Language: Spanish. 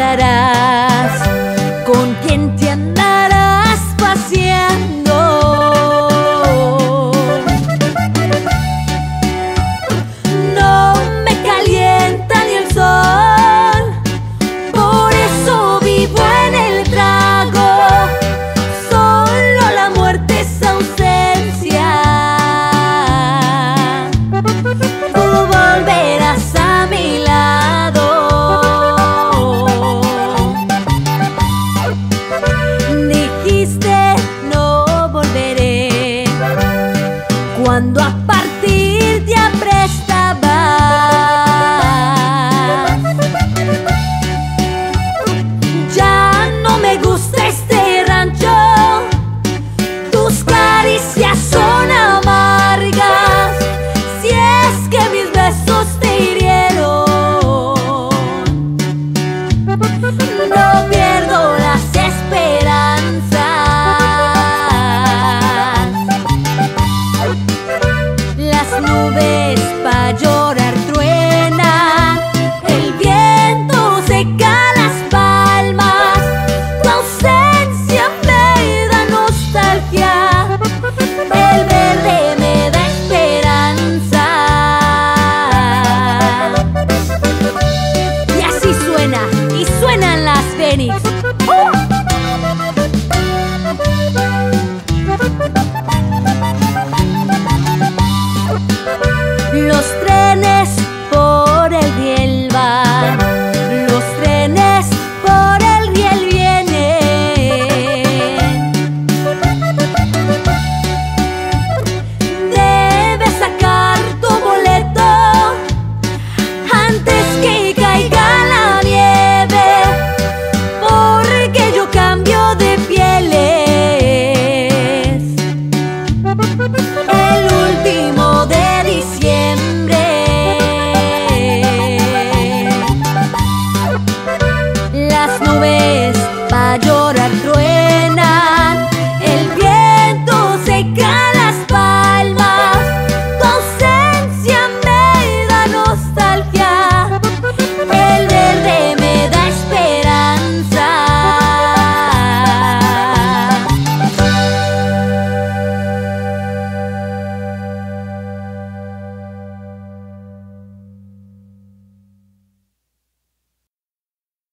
andará.